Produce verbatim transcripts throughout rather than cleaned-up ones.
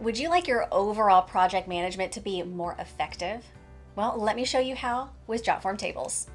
Would you like your overall project management to be more effective? Well, let me show you how with Jotform tables.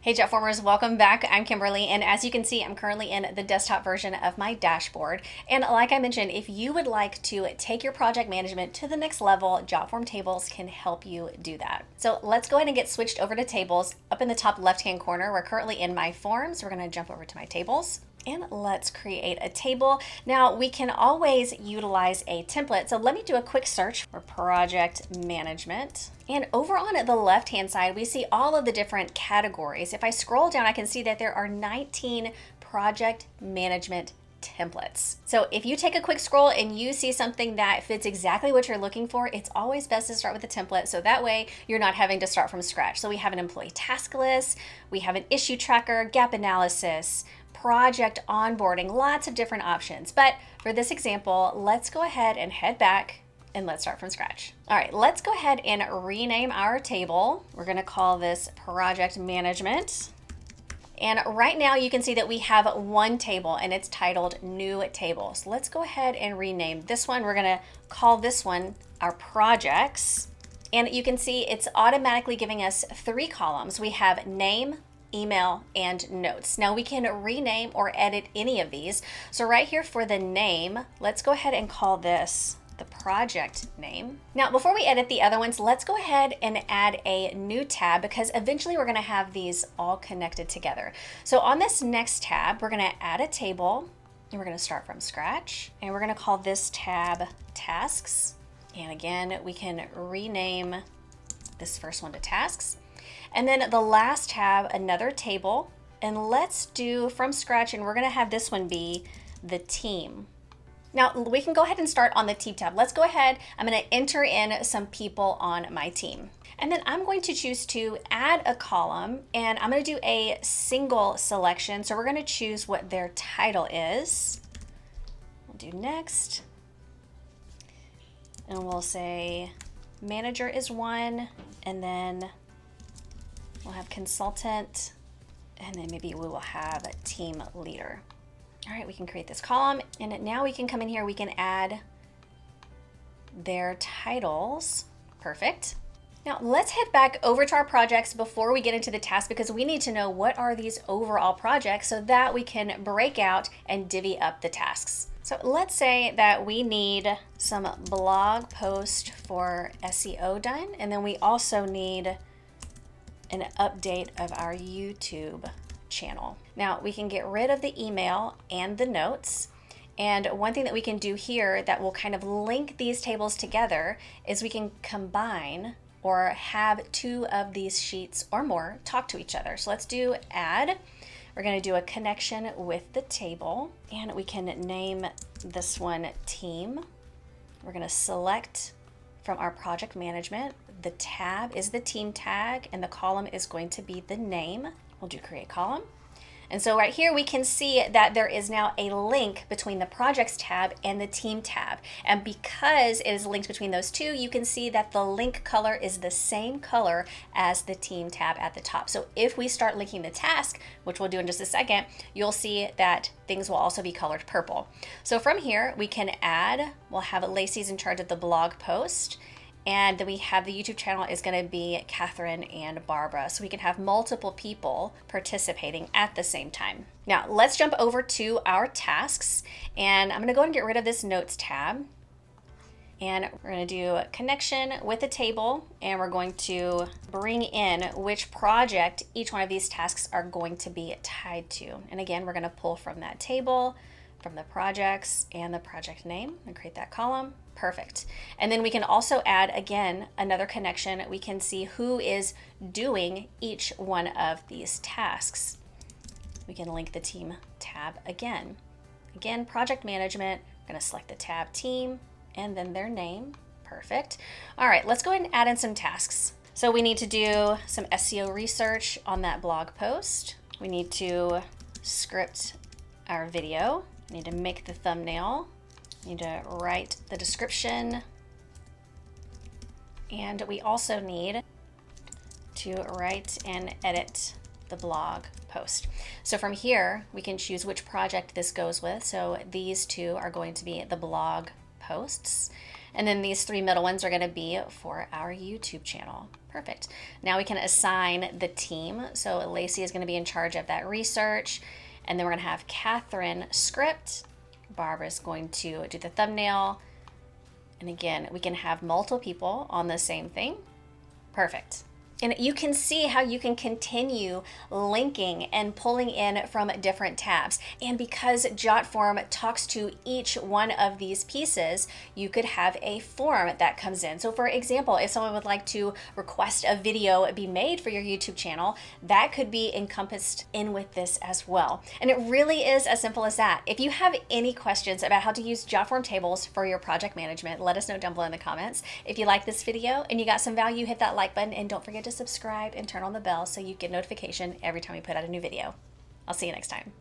Hey Jotformers, welcome back. I'm Kimberly, and as you can see, I'm currently in the desktop version of my dashboard. And like I mentioned, if you would like to take your project management to the next level, Jotform tables can help you do that. So let's go ahead and get switched over to tables. Up in the top left-hand corner, we're currently in my forms. We're gonna jump over to my tables. And let's create a table. Now we can always utilize a template. So let me do a quick search for project management. And over on the left-hand side, we see all of the different categories. If I scroll down, I can see that there are nineteen project management templates. So if you take a quick scroll and you see something that fits exactly what you're looking for, it's always best to start with a template. So that way you're not having to start from scratch. So we have an employee task list, we have an issue tracker, gap analysis, project onboarding, lots of different options. But for this example, let's go ahead and head back and let's start from scratch. All right, let's go ahead and rename our table. We're gonna call this project management. And right now you can see that we have one table and it's titled new table. So let's go ahead and rename this one. We're gonna call this one our projects. And you can see it's automatically giving us three columns. We have name, email, and notes. Now we can rename or edit any of these. So right here for the name, let's go ahead and call this the project name. Now, before we edit the other ones, let's go ahead and add a new tab because eventually we're gonna have these all connected together. So on this next tab, we're gonna add a table and we're gonna start from scratch. And we're gonna call this tab tasks. And again, we can rename this first one to tasks. And then the last tab, another table, and let's do from scratch, and we're gonna have this one be the team. Now we can go ahead and start on the team tab. Let's go ahead, I'm gonna enter in some people on my team. And then I'm going to choose to add a column, and I'm gonna do a single selection. So we're gonna choose what their title is. We'll do next. And we'll say manager is one, and then we'll have consultant, and then maybe we will have a team leader. All right, we can create this column, and now we can come in here, we can add their titles. Perfect. Now let's head back over to our projects before we get into the task, because we need to know what are these overall projects so that we can break out and divvy up the tasks. So let's say that we need some blog posts for S E O done, and then we also need an update of our YouTube channel. Now we can get rid of the email and the notes. And one thing that we can do here that will kind of link these tables together is we can combine or have two of these sheets or more talk to each other. So let's do add. We're gonna do a connection with the table, and we can name this one team. We're gonna select from our project management. The tab is the team tag, and the column is going to be the name. We'll do create column. And so right here, we can see that there is now a link between the projects tab and the team tab. And because it is linked between those two, you can see that the link color is the same color as the team tab at the top. So if we start linking the task, which we'll do in just a second, you'll see that things will also be colored purple. So from here, we can add, we'll have Lacey's in charge of the blog post. And then we have the YouTube channel is gonna be Catherine and Barbara. So we can have multiple people participating at the same time. Now let's jump over to our tasks, and I'm gonna go ahead and get rid of this notes tab. And we're gonna do a connection with a table, and we're going to bring in which project each one of these tasks are going to be tied to. And again, we're gonna pull from that table, from the projects and the project name, and create that column. Perfect. And then we can also add, again, another connection. We can see who is doing each one of these tasks. We can link the team tab again. Again, project management, I'm gonna select the tab team and then their name. Perfect. All right, let's go ahead and add in some tasks. So we need to do some S E O research on that blog post. We need to script our video. Need to make the thumbnail, need to write the description, and we also need to write and edit the blog post. So from here, we can choose which project this goes with. So these two are going to be the blog posts. And then these three middle ones are going to be for our YouTube channel. Perfect. Now we can assign the team. So Lacey is going to be in charge of that research. And then we're going to have Catherine script. Barbara's going to do the thumbnail. And again, we can have multiple people on the same thing. Perfect. And you can see how you can continue linking and pulling in from different tabs. And because Jotform talks to each one of these pieces, you could have a form that comes in. So for example, if someone would like to request a video be made for your YouTube channel, that could be encompassed in with this as well. And it really is as simple as that. If you have any questions about how to use Jotform tables for your project management, let us know down below in the comments. If you like this video and you got some value, hit that like button, and don't forget to subscribe and turn on the bell so you get notification every time we put out a new video. I'll see you next time.